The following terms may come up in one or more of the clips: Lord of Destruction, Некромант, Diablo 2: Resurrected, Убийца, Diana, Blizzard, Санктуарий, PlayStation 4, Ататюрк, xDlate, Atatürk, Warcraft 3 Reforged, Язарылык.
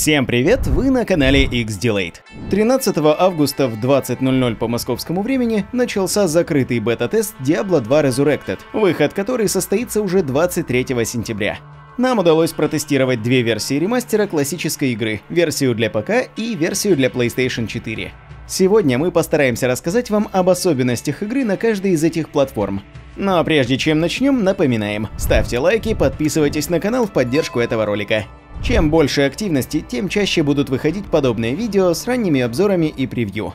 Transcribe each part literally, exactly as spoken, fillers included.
Всем привет, вы на канале xDlate. тринадцатого августа в двадцать ноль ноль по московскому времени начался закрытый бета-тест Diablo два Resurrected, выход который состоится уже двадцать третьего сентября. Нам удалось протестировать две версии ремастера классической игры, версию для ПК и версию для PlayStation четыре. Сегодня мы постараемся рассказать вам об особенностях игры на каждой из этих платформ. Но прежде чем начнем, напоминаем, ставьте лайки, подписывайтесь на канал в поддержку этого ролика. Чем больше активности, тем чаще будут выходить подобные видео с ранними обзорами и превью.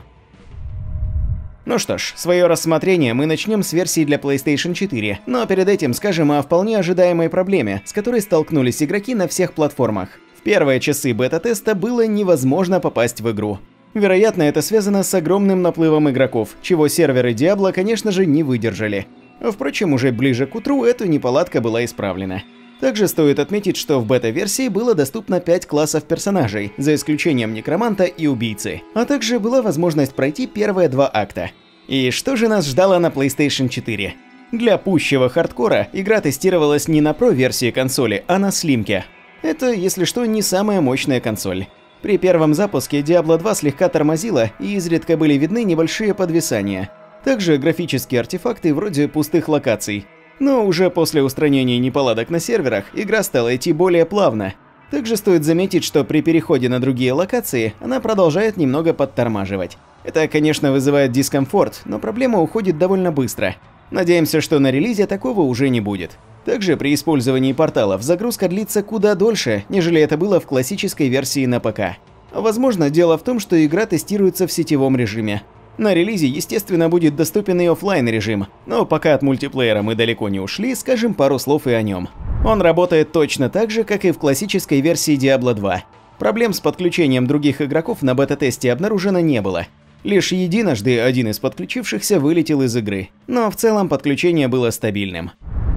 Ну что ж, свое рассмотрение мы начнем с версии для PlayStation четыре, но перед этим скажем о вполне ожидаемой проблеме, с которой столкнулись игроки на всех платформах. В первые часы бета-теста было невозможно попасть в игру. Вероятно, это связано с огромным наплывом игроков, чего серверы Diablo, конечно же, не выдержали. Впрочем, уже ближе к утру эта неполадка была исправлена. Также стоит отметить, что в бета-версии было доступно пять классов персонажей, за исключением Некроманта и Убийцы, а также была возможность пройти первые два акта. И что же нас ждало на PlayStation четыре? Для пущего хардкора игра тестировалась не на Pro-версии консоли, а на слимке. Это, если что, не самая мощная консоль. При первом запуске Diablo два слегка тормозила, и изредка были видны небольшие подвисания. Также графические артефакты вроде пустых локаций. Но уже после устранения неполадок на серверах игра стала идти более плавно. Также стоит заметить, что при переходе на другие локации она продолжает немного подтормаживать. Это, конечно, вызывает дискомфорт, но проблема уходит довольно быстро. Надеемся, что на релизе такого уже не будет. Также при использовании порталов загрузка длится куда дольше, нежели это было в классической версии на ПК. Возможно, дело в том, что игра тестируется в сетевом режиме. На релизе, естественно, будет доступен и офлайн режим, но пока от мультиплеера мы далеко не ушли, скажем пару слов и о нем. Он работает точно так же, как и в классической версии Diablo два. Проблем с подключением других игроков на бета-тесте обнаружено не было. Лишь единожды один из подключившихся вылетел из игры, но в целом подключение было стабильным.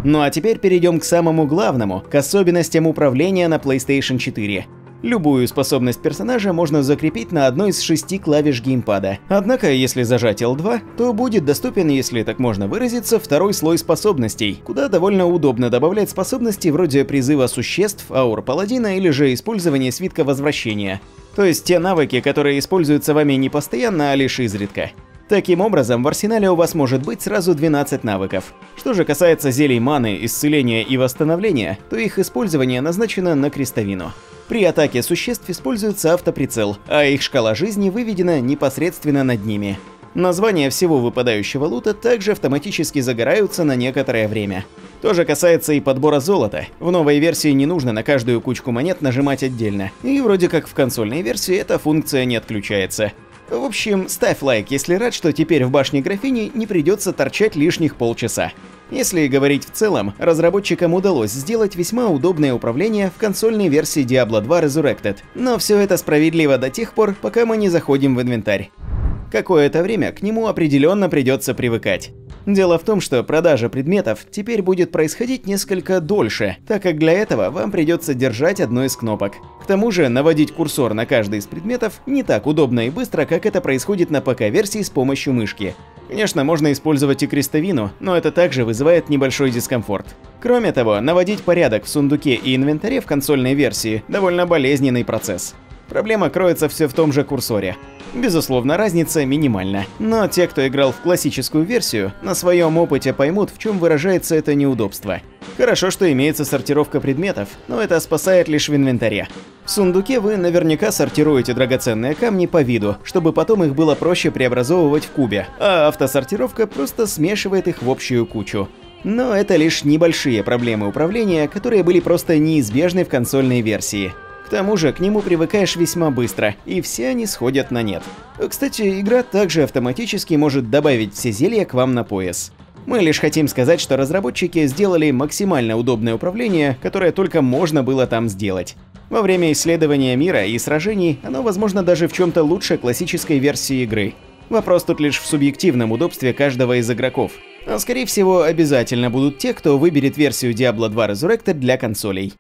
Ну а теперь перейдем к самому главному, к особенностям управления на PlayStation четыре. Любую способность персонажа можно закрепить на одной из шести клавиш геймпада. Однако, если зажать L два, то будет доступен, если так можно выразиться, второй слой способностей, куда довольно удобно добавлять способности вроде призыва существ, аур паладина или же использования свитка возвращения. То есть те навыки, которые используются вами не постоянно, а лишь изредка. Таким образом, в арсенале у вас может быть сразу двенадцать навыков. Что же касается зелий маны, исцеления и восстановления, то их использование назначено на крестовину. При атаке существ используется автоприцел, а их шкала жизни выведена непосредственно над ними. Названия всего выпадающего лута также автоматически загораются на некоторое время. То же касается и подбора золота. В новой версии не нужно на каждую кучку монет нажимать отдельно, и вроде как в консольной версии эта функция не отключается. В общем, ставь лайк, если рад, что теперь в башне графини не придется торчать лишних полчаса. Если говорить в целом, разработчикам удалось сделать весьма удобное управление в консольной версии Diablo два Resurrected, но все это справедливо до тех пор, пока мы не заходим в инвентарь. Какое-то время к нему определенно придется привыкать. Дело в том, что продажа предметов теперь будет происходить несколько дольше, так как для этого вам придется держать одну из кнопок. К тому же наводить курсор на каждый из предметов не так удобно и быстро, как это происходит на ПК-версии с помощью мышки. Конечно, можно использовать и крестовину, но это также вызывает небольшой дискомфорт. Кроме того, наводить порядок в сундуке и инвентаре в консольной версии довольно болезненный процесс. Проблема кроется все в том же курсоре. Безусловно, разница минимальна, но те, кто играл в классическую версию, на своем опыте поймут, в чем выражается это неудобство. Хорошо, что имеется сортировка предметов, но это спасает лишь в инвентаре. В сундуке вы наверняка сортируете драгоценные камни по виду, чтобы потом их было проще преобразовывать в кубе, а автосортировка просто смешивает их в общую кучу. Но это лишь небольшие проблемы управления, которые были просто неизбежны в консольной версии. К тому же к нему привыкаешь весьма быстро, и все они сходят на нет. Кстати, игра также автоматически может добавить все зелья к вам на пояс. Мы лишь хотим сказать, что разработчики сделали максимально удобное управление, которое только можно было там сделать. Во время исследования мира и сражений оно, возможно, даже в чем-то лучше классической версии игры. Вопрос тут лишь в субъективном удобстве каждого из игроков. А скорее всего, обязательно будут те, кто выберет версию Diablo два Resurrected для консолей.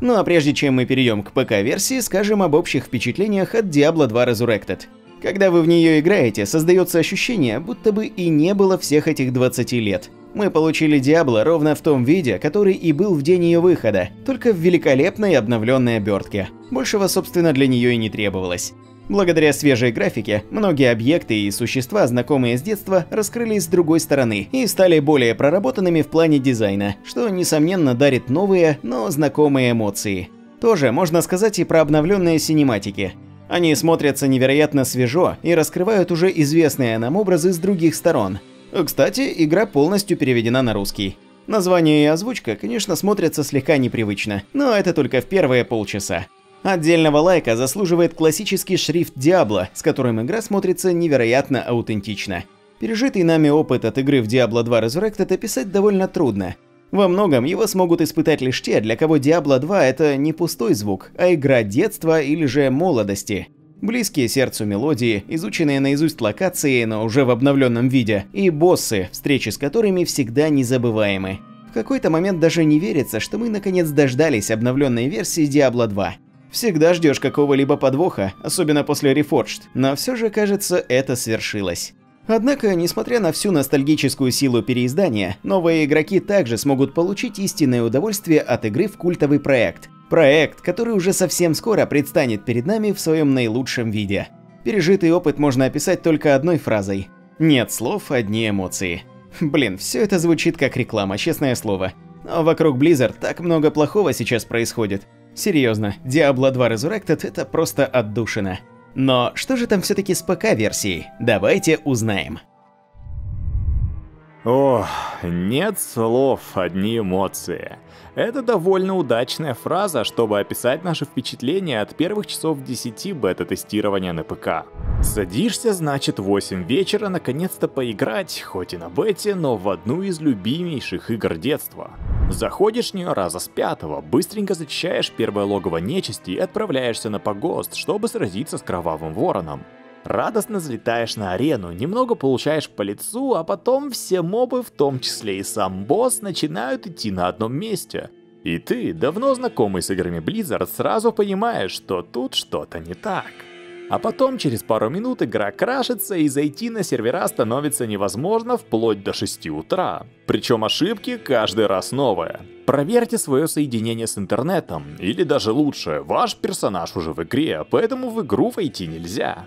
Ну а прежде чем мы перейдем к ПК-версии, скажем об общих впечатлениях от Diablo два Resurrected. Когда вы в нее играете, создается ощущение, будто бы и не было всех этих двадцати лет. Мы получили Diablo ровно в том виде, который и был в день ее выхода, только в великолепной обновленной обертке. Большего, собственно, для нее и не требовалось. Благодаря свежей графике, многие объекты и существа, знакомые с детства, раскрылись с другой стороны и стали более проработанными в плане дизайна, что, несомненно, дарит новые, но знакомые эмоции. Тоже можно сказать и про обновленные синематики. Они смотрятся невероятно свежо и раскрывают уже известные нам образы с других сторон. Кстати, игра полностью переведена на русский. Название и озвучка, конечно, смотрятся слегка непривычно, но это только в первые полчаса. Отдельного лайка заслуживает классический шрифт Diablo, с которым игра смотрится невероятно аутентично. Пережитый нами опыт от игры в Diablo два Resurrected описать довольно трудно. Во многом его смогут испытать лишь те, для кого Diablo два это не пустой звук, а игра детства или же молодости. Близкие сердцу мелодии, изученные наизусть локации, но уже в обновленном виде, и боссы, встречи с которыми всегда незабываемы. В какой-то момент даже не верится, что мы наконец дождались обновленной версии Diablo два. Всегда ждешь какого-либо подвоха, особенно после Reforged, но все же, кажется, это свершилось. Однако, несмотря на всю ностальгическую силу переиздания, новые игроки также смогут получить истинное удовольствие от игры в культовый проект. Проект, который уже совсем скоро предстанет перед нами в своем наилучшем виде. Пережитый опыт можно описать только одной фразой. Нет слов, одни эмоции. Блин, все это звучит как реклама, честное слово. Но вокруг Blizzard так много плохого сейчас происходит. Серьезно, Diablo два Resurrected это просто отдушина. Но что же там все-таки с ПК-версией? Давайте узнаем. Ох, нет слов, одни эмоции. Это довольно удачная фраза, чтобы описать наши впечатления от первых часов десяти бета-тестирования на ПК. Садишься, значит, в восемь вечера наконец-то поиграть, хоть и на бете, но в одну из любимейших игр детства. Заходишь в нее раза с пятого, быстренько зачищаешь первое логово нечисти и отправляешься на погост, чтобы сразиться с кровавым вороном. Радостно взлетаешь на арену, немного получаешь по лицу, а потом все мобы, в том числе и сам босс, начинают идти на одном месте. И ты, давно знакомый с играми Blizzard, сразу понимаешь, что тут что-то не так. А потом через пару минут игра крашится и зайти на сервера становится невозможно вплоть до шести утра. Причем ошибки каждый раз новые. Проверьте свое соединение с интернетом, или даже лучше, ваш персонаж уже в игре, поэтому в игру войти нельзя.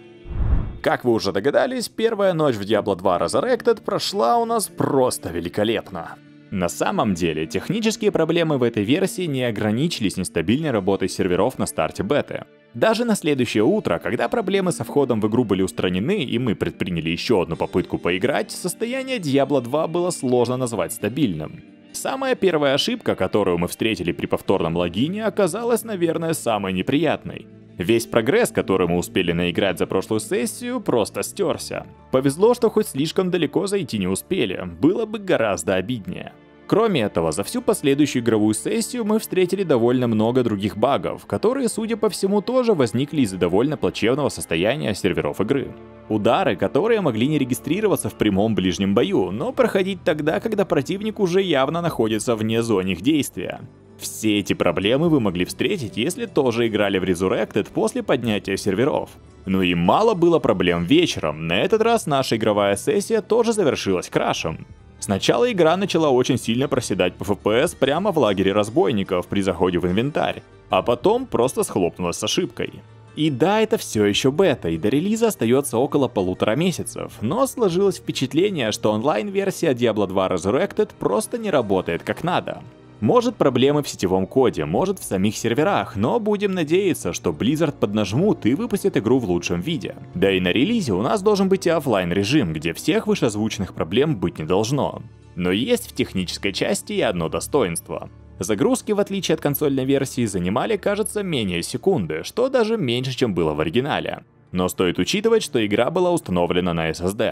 Как вы уже догадались, первая ночь в Diablo два Resurrected прошла у нас просто великолепно. На самом деле, технические проблемы в этой версии не ограничились нестабильной работой серверов на старте беты. Даже на следующее утро, когда проблемы со входом в игру были устранены и мы предприняли еще одну попытку поиграть, состояние Diablo два было сложно назвать стабильным. Самая первая ошибка, которую мы встретили при повторном логине, оказалась, наверное, самой неприятной. Весь прогресс, который мы успели наиграть за прошлую сессию, просто стерся. Повезло, что хоть слишком далеко зайти не успели, было бы гораздо обиднее. Кроме этого, за всю последующую игровую сессию мы встретили довольно много других багов, которые, судя по всему, тоже возникли из-за довольно плачевного состояния серверов игры. Удары, которые могли не регистрироваться в прямом ближнем бою, но проходить тогда, когда противник уже явно находится вне зоны их действия. Все эти проблемы вы могли встретить, если тоже играли в Resurrected после поднятия серверов. Ну и мало было проблем вечером, на этот раз наша игровая сессия тоже завершилась крашем. Сначала игра начала очень сильно проседать по эф пи эс прямо в лагере разбойников при заходе в инвентарь, а потом просто схлопнулась с ошибкой. И да, это все еще бета, и до релиза остается около полутора месяцев, но сложилось впечатление, что онлайн-версия Diablo два Resurrected просто не работает как надо. Может, проблемы в сетевом коде, может, в самих серверах, но будем надеяться, что Blizzard поднажмут и выпустят игру в лучшем виде. Да и на релизе у нас должен быть и офлайн режим, где всех вышеозвученных проблем быть не должно. Но есть в технической части и одно достоинство. Загрузки, в отличие от консольной версии, занимали, кажется, менее секунды, что даже меньше, чем было в оригинале. Но стоит учитывать, что игра была установлена на эс эс ди.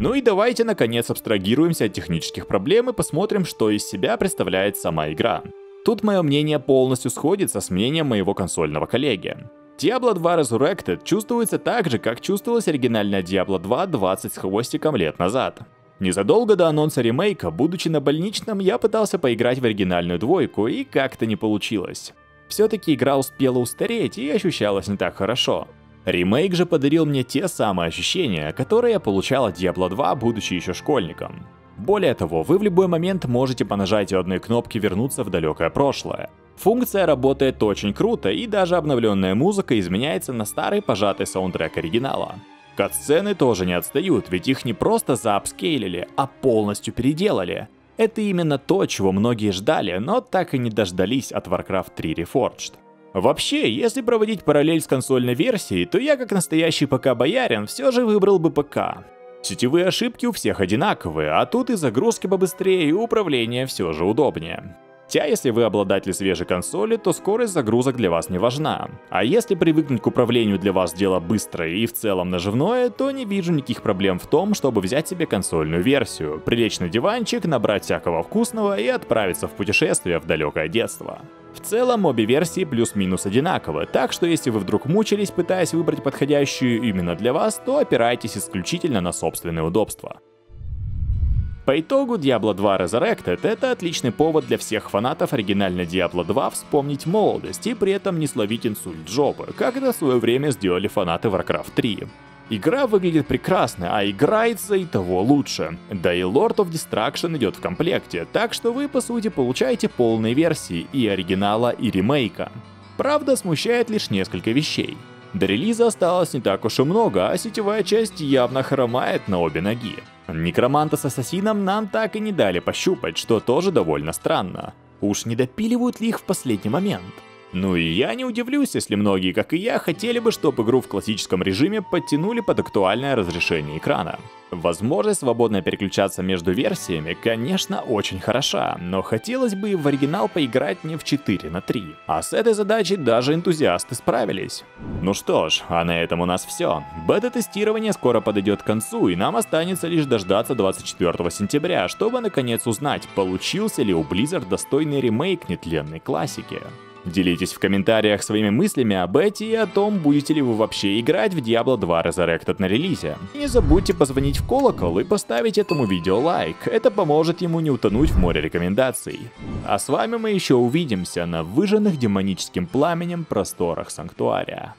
Ну и давайте наконец абстрагируемся от технических проблем и посмотрим, что из себя представляет сама игра. Тут мое мнение полностью сходится с мнением моего консольного коллеги. Diablo два Resurrected чувствуется так же, как чувствовалась оригинальная Diablo два двадцать с хвостиком лет назад. Незадолго до анонса ремейка, будучи на больничном, я пытался поиграть в оригинальную двойку и как-то не получилось. Все-таки игра успела устареть и ощущалась не так хорошо. Ремейк же подарил мне те самые ощущения, которые я получал от Diablo два, будучи еще школьником. Более того, вы в любой момент можете по нажатию одной кнопки вернуться в далекое прошлое. Функция работает очень круто, и даже обновленная музыка изменяется на старый пожатый саундтрек оригинала. Катсцены тоже не отстают, ведь их не просто заапскейлили, а полностью переделали. Это именно то, чего многие ждали, но так и не дождались от Warcraft три Reforged. Вообще, если проводить параллель с консольной версией, то я, как настоящий ПК-боярин, все же выбрал бы ПК. Сетевые ошибки у всех одинаковые, а тут и загрузки побыстрее, и управление все же удобнее. Хотя, если вы обладатель свежей консоли, то скорость загрузок для вас не важна. А если привыкнуть к управлению для вас дело быстрое и в целом наживное, то не вижу никаких проблем в том, чтобы взять себе консольную версию, прилечь на диванчик, набрать всякого вкусного и отправиться в путешествие в далекое детство. В целом обе версии плюс-минус одинаковы, так что если вы вдруг мучились, пытаясь выбрать подходящую именно для вас, то опирайтесь исключительно на собственное удобство. По итогу, Diablo два Resurrected — это отличный повод для всех фанатов оригинальной Diablo два вспомнить молодость и при этом не словить инсульт жопы, как это в свое время сделали фанаты Warcraft три. Игра выглядит прекрасно, а играется и того лучше. Да и Lord of Destruction идет в комплекте, так что вы по сути получаете полные версии и оригинала, и ремейка. Правда, смущает лишь несколько вещей. До релиза осталось не так уж и много, а сетевая часть явно хромает на обе ноги. Некроманта с ассасином нам так и не дали пощупать, что тоже довольно странно. Уж не допиливают ли их в последний момент? Ну и я не удивлюсь, если многие, как и я, хотели бы, чтобы игру в классическом режиме подтянули под актуальное разрешение экрана. Возможность свободно переключаться между версиями, конечно, очень хороша, но хотелось бы и в оригинал поиграть не в четыре на три. А с этой задачей даже энтузиасты справились. Ну что ж, а на этом у нас все. Бета-тестирование скоро подойдет к концу, и нам останется лишь дождаться двадцать четвёртого сентября, чтобы наконец узнать, получился ли у Blizzard достойный ремейк нетленной классики. Делитесь в комментариях своими мыслями об бете и о том, будете ли вы вообще играть в Diablo два Resurrected на релизе. И не забудьте позвонить в колокол и поставить этому видео лайк, это поможет ему не утонуть в море рекомендаций. А с вами мы еще увидимся на выжженных демоническим пламенем просторах Санктуария.